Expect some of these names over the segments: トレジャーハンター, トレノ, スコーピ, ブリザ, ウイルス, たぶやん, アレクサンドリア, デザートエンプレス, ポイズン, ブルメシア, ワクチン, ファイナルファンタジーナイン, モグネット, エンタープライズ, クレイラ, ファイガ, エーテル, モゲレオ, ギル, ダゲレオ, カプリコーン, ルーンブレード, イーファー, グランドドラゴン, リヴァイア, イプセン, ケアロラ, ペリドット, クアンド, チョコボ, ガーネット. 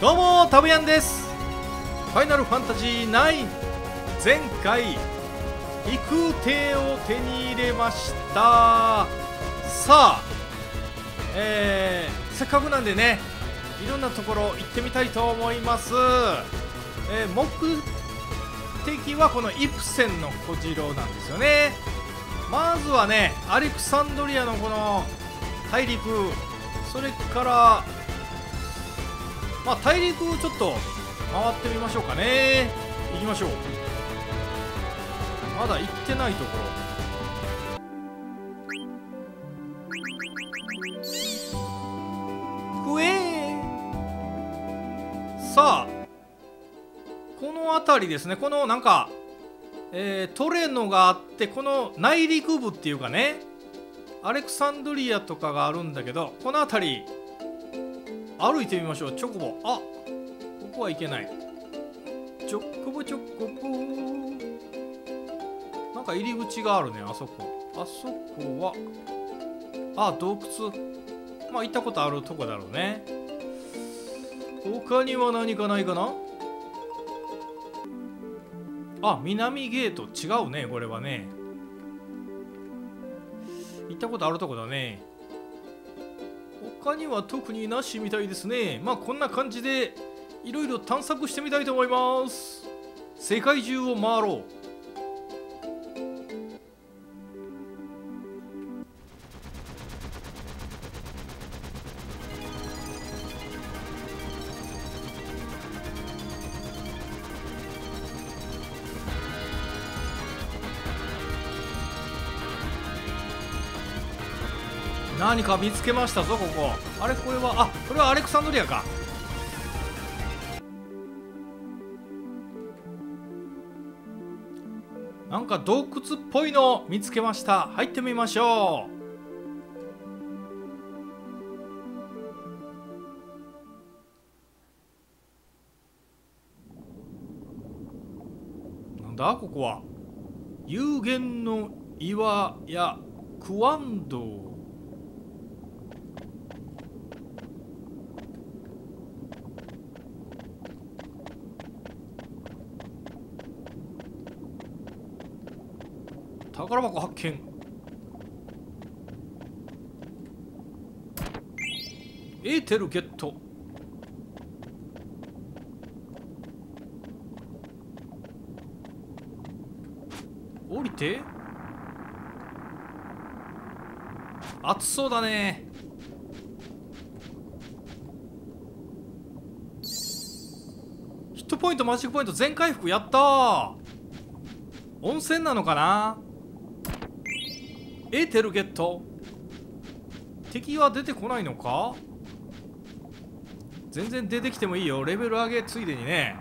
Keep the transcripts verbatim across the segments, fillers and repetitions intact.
どうもたぶやんです。ファイナルファンタジーナイン、前回育帝を手に入れました。さあ、えー、せっかくなんでね、いろんなところ行ってみたいと思います。えー、目的はこのイプセンの小次郎なんですよね。まずはね、アレクサンドリアのこの大陸、それから、まあ、大陸をちょっと回ってみましょうかね。行きましょう。まだ行ってないところ。くえー、さあ、この辺りですね。このなんか、えー、トレノがあって、この内陸部っていうかね、アレクサンドリアとかがあるんだけど、この辺り歩いてみましょう。チョコボ、あ、ここはいけない。チョコボチョコボ、なんか入り口があるね。あそこ、あそこはあ、洞窟、まあ行ったことあるとこだろうね。他には何かないかな。あ、南ゲート、違うね、これはね。行ったことあるとこだね。他には特になしみたいですね。まあこんな感じでいろいろ探索してみたいと思います。世界中を回ろう。何か見つけましたぞ、ここ。あれ、これは、あ、これはアレクサンドリアか。なんか洞窟っぽいのを見つけました。入ってみましょう。なんだここは。幽玄の岩やクアンド。宝箱発見。エーテルゲット。降りて。暑そうだね。ヒットポイント、マジックポイント全回復、やったー。温泉なのかな。エーテルゲット。敵は出てこないのか。全然出てきてもいいよ、レベル上げついでにね。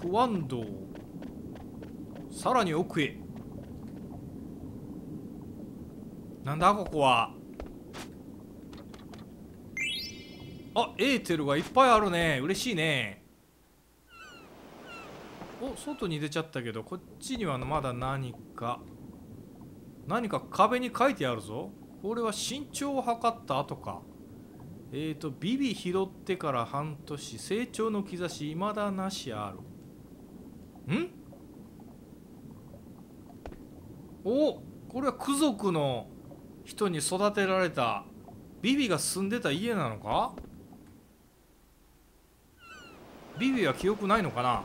クアンド、さらに奥へ。なんだここは。あ、エーテルがいっぱいあるね。嬉しいね。お、外に出ちゃったけど、こっちにはまだ何か、何か壁に書いてあるぞ。これは身長を測った後か。えーと、ビビ拾ってから半年、成長の兆し未だなしある。ん？お、これはク族の人に育てられたビビが住んでた家なのか？ビビは記憶ないのかな？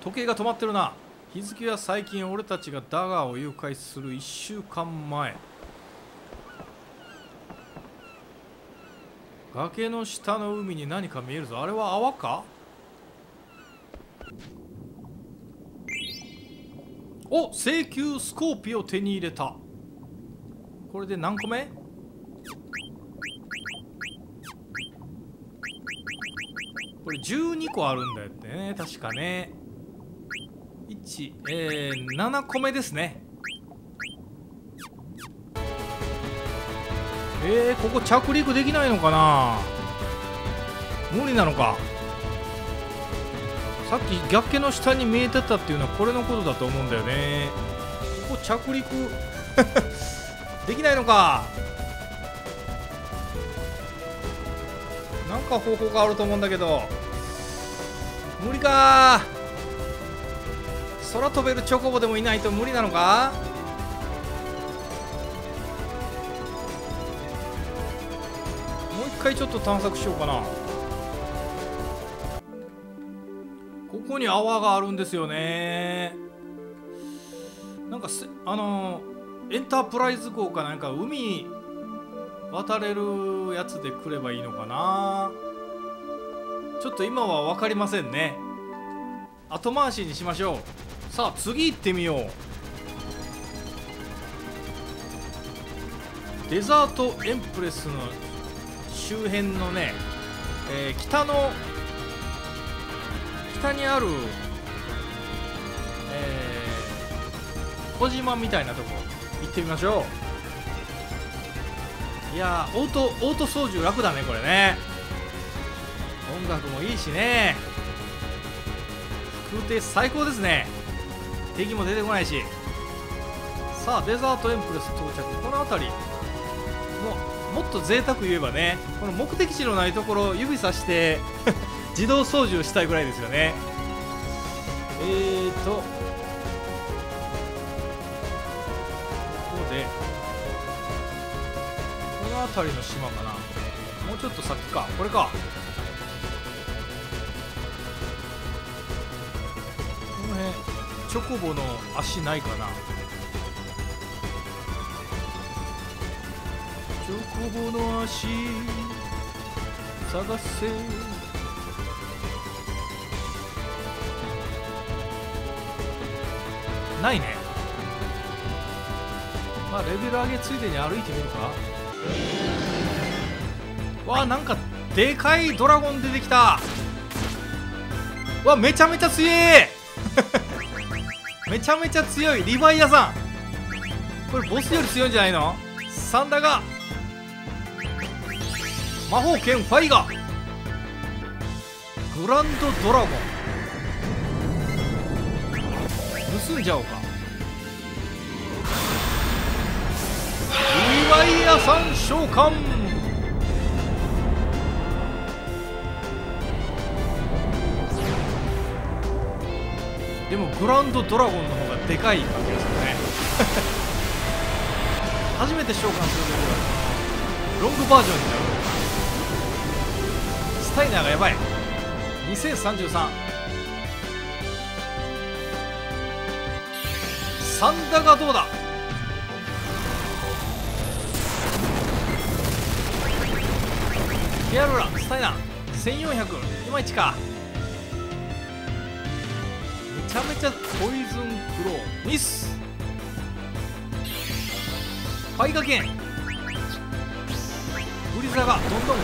時計が止まってるな。日付は最近俺たちがダガーを誘拐するいっしゅうかんまえ。崖の下の海に何か見えるぞ。あれは泡か。お、請求スコーピを手に入れた。これで何個目。これじゅうにこあるんだよね、確かね。いち、えー、ななこめですね。えー、ここ着陸できないのかな。無理なのか。さっき崖の下に見えてたっていうのはこれのことだと思うんだよね。ここ着陸できないのか。なんか方法があると思うんだけど、無理かー。空飛べるチョコボでもいないと無理なのか。もう一回ちょっと探索しようかな。ここに泡があるんですよね。なんかせあのー、エンタープライズ号かなんか海渡れるやつで来ればいいのかな。ちょっと今は分かりませんね。後回しにしましょう。さあ次行ってみよう。デザートエンプレスの周辺のね、えー、北の北にある、えー、小島みたいなとこ行ってみましょう。いやー、オートオート操縦楽だねこれね。音楽もいいしね。空挺最高ですね。敵も出てこないし。さあデザートエンプレス到着。この辺りももっと贅沢言えばね、この目的地のないところ指さして自動操縦をしたいぐらいですよね。えーとここでこの辺りの島かな。もうちょっと先か。これか。チョコボの足ないかな。チョコボの足探せ。ないね。まあレベル上げついでに歩いてみるか。わあ、なんかでかいドラゴン出てきた。わあ、めちゃめちゃ強えめちゃめちゃ強いリヴァイアさん。これボスより強いんじゃないの。サンダが魔法剣ファイガグランドドラゴン盗んじゃおうか。リヴァイアさん召喚。でもグランドドラゴンの方がでかい感じですよね初めて召喚するとロングバージョンになる。スタイナーがやばい。にせんさんじゅうさんサンダがどうだ。ケアロラスタイナーせんよんひゃくいまいちか。めちゃめちゃポイズンクローミス。ファイガ剣ブリザがどんど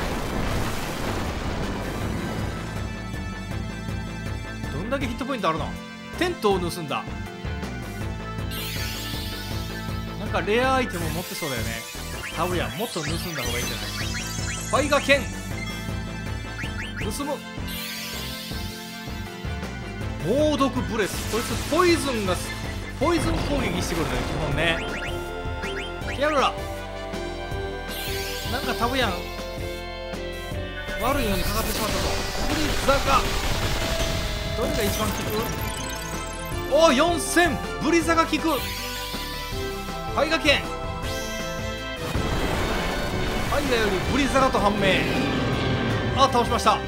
ん。どんだけヒットポイントあるの。テントを盗んだ。なんかレアアイテム持ってそうだよね。タブリアもっと盗んだ方がいいんじゃない。ファイガ剣盗む。猛毒ブレス。こいつポイズンがポイズン攻撃してくるんだよ基本ね。ケアロラなんかタブヤン悪いのにかかってしまったぞ。ブリザがどれが一番効く。おおよんせんブリザが効く。ハイガ剣ハイガよりブリザだと判明。あ、倒しました。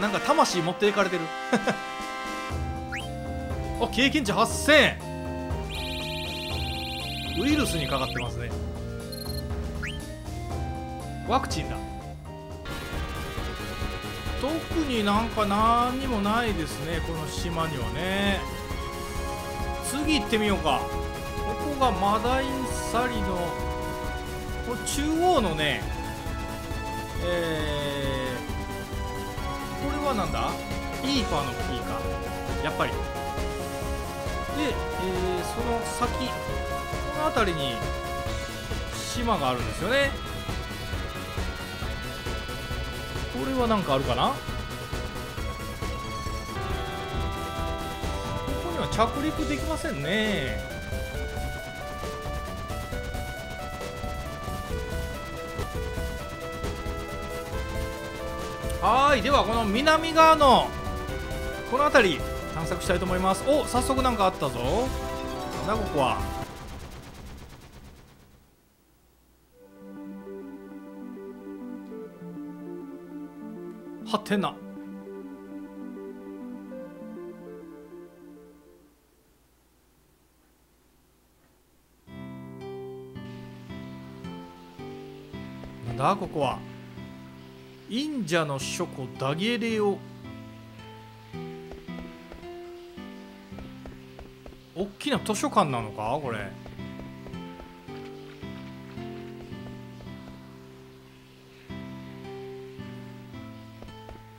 なんか魂持っていかれてるあ、経験値はっせん。ウイルスにかかってますね。ワクチンだ。特になんか何にもないですねこの島にはね。次行ってみようか。ここがマダインサリのこれ中央のね、えーなんだイーファーの木かやっぱり。で、えー、その先この辺りに島があるんですよね。これは何かあるかな。ここには着陸できませんね。はい、ではこの南側のこの辺り探索したいと思います。お、早速なんかあったぞ。なんだここは。はてな。なんだここは。忍者の書庫ダゲレオ。大きな図書館なのかこれ。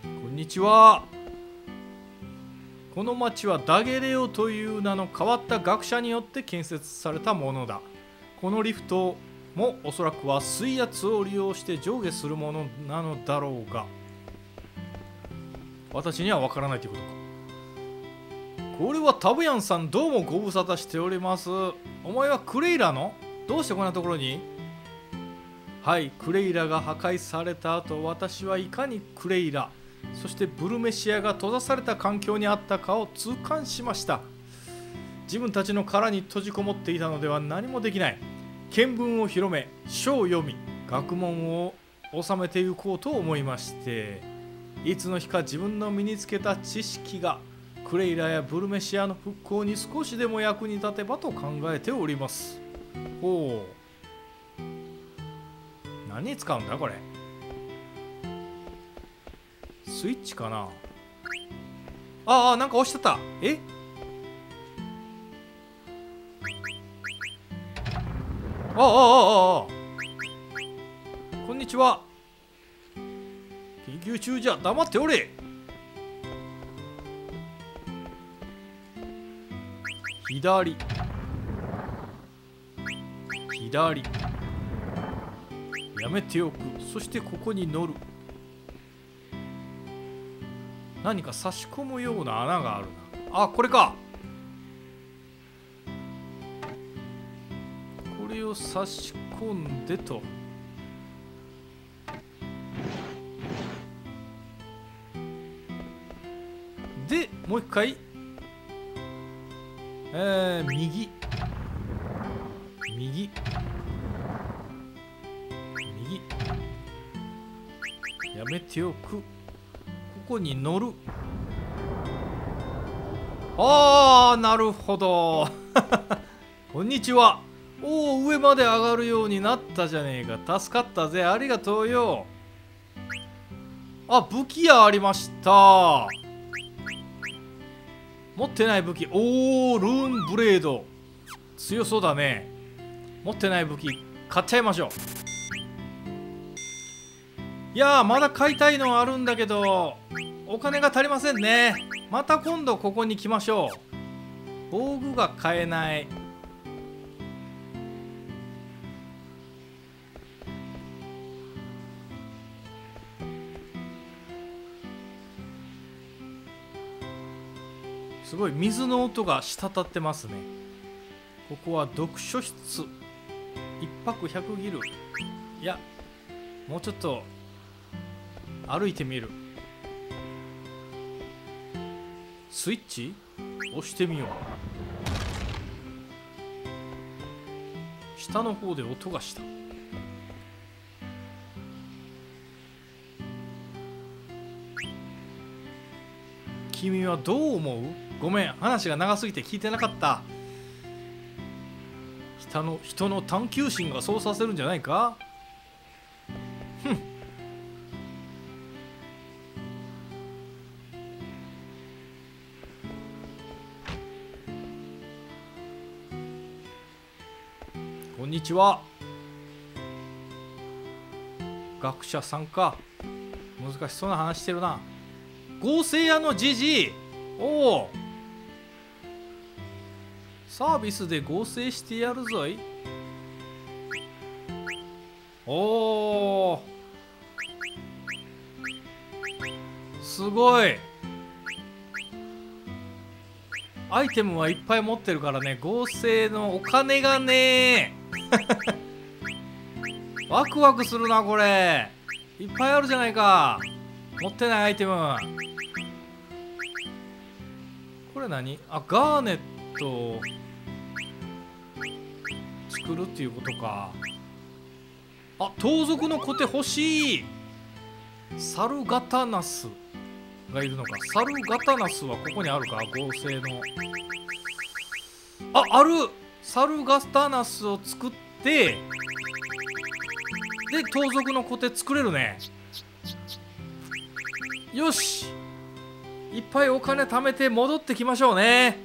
こんにちは。この町はダゲレオという名の変わった学者によって建設されたものだ。このリフトもおそらくは水圧を利用して上下するものなのだろうが、私には分からないということか。これはタブヤンさん、どうもご無沙汰しております。お前はクレイラの？どうしてこんなところに？はい、クレイラが破壊された後、私はいかにクレイラそしてブルメシアが閉ざされた環境にあったかを痛感しました。自分たちの殻に閉じこもっていたのでは何もできない。見聞を広め、書を読み、学問を収めていこうと思いまして、いつの日か自分の身につけた知識がクレイラやブルメシアの復興に少しでも役に立てばと考えております。ほう、何に使うんだこれ。スイッチかな。ああ、なんか押してた。え、ああああああ、こんにちは。研究中じゃ黙っておれ。左、左、やめておく。そしてここに乗る。何か差し込むような穴があるな。あ、これか。これを差し込んでと。で、もう一回。えー、右、右、右、やめておく。ここに乗る。ああ、なるほど。こんにちは。おお、上まで上がるようになったじゃねえか。助かったぜ、ありがとうよ。あ、武器屋ありました。持ってない武器。おー、ルーンブレード強そうだね。持ってない武器買っちゃいましょう。いやー、まだ買いたいのはあるんだけどお金が足りませんね。また今度ここに来ましょう。防具が買えない。すごい水の音が滴ってますね。ここは読書室。いっぱくひゃくギル。いや、もうちょっと歩いてみる。スイッチ押してみよう。下の方で音がした。君はどう思う？ごめん、話が長すぎて聞いてなかった。人の、人の探求心がそうさせるんじゃないか。ふん。こんにちは。学者さんか。難しそうな話してるな。合成屋のじじい。おお、サービスで合成してやるぞい。おお、すごい。アイテムはいっぱい持ってるからね。合成のお金がねー。ワクワクするなこれ。いっぱいあるじゃないか。持ってないアイテム。これ何？あ、ガーネットを作るっていうことか。あ、盗賊のコテ欲しい。サルガタナスがいるのか。サルガタナスはここにあるか。合成の。あ、ある。サルガタナスを作って、で、盗賊のコテ作れるね。よし、いっぱいお金貯めて戻ってきましょうね。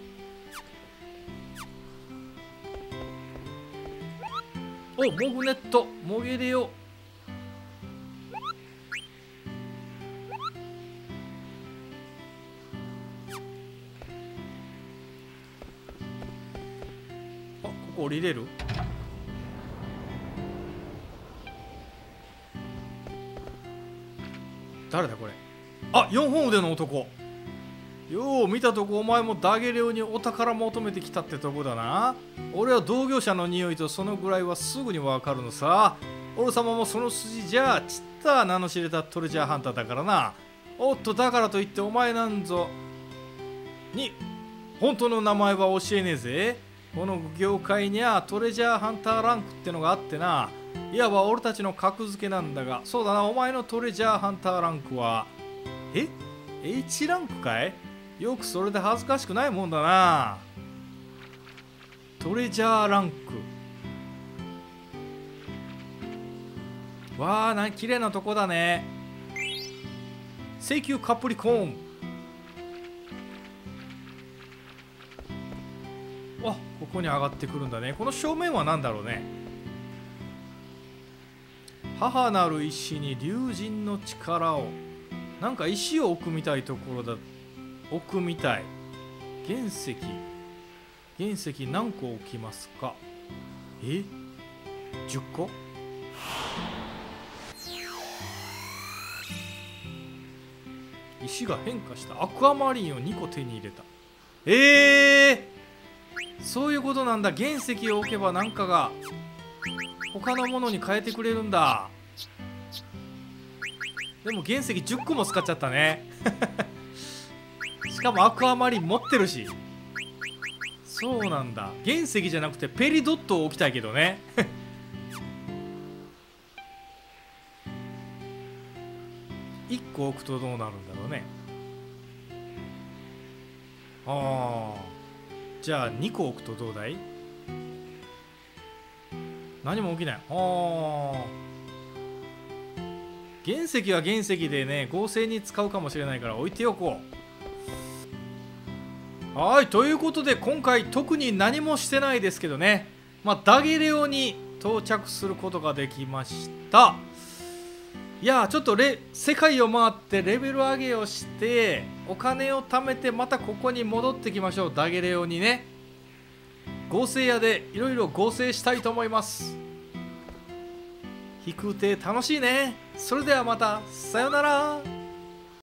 お、モグネット、モゲレオ。あ、ここ降りれる？誰だこれ。あ、よんほん腕の男。よう見たとこ、お前もダゲレオにお宝求めてきたってとこだな。俺は同業者の匂いとそのぐらいはすぐにわかるのさ。俺様もその筋じゃちった名の知れたトレジャーハンターだからな。おっと、だからといってお前なんぞに本当の名前は教えねえぜ。この業界にはトレジャーハンターランクってのがあってな、いわば俺たちの格付けなんだが、そうだな、お前のトレジャーハンターランクはえ ?エイチ ランクかい？よくそれで恥ずかしくないもんだな。トレジャーランク。わあ、な、綺麗なとこだね。請求カプリコーン。あ、ここに上がってくるんだね。この正面は何だろうね。母なる石に竜神の力を。なんか石を置くみたいところだ。置くみたい。原石、原石何個置きますか？え？ じゅっ 個？石が変化した。アクアマリンをにこ手に入れた。えー、そういうことなんだ。原石を置けばなんかが他のものに変えてくれるんだ。でも原石じゅっこも使っちゃったねしかもアクアマリン持ってるし。そうなんだ、原石じゃなくてペリドットを置きたいけどねいっこ置くとどうなるんだろうね。ああ、じゃあにこ置くとどうだい？何も起きない。あ、原石は原石でね、合成に使うかもしれないから置いておこう。はい、ということで今回特に何もしてないですけどね、まあ、ダゲレオに到着することができました。いやー、ちょっとレ世界を回ってレベル上げをしてお金を貯めてまたここに戻ってきましょう。ダゲレオにね、合成屋でいろいろ合成したいと思います。飛空艇楽しいね。それではまた、さようなら。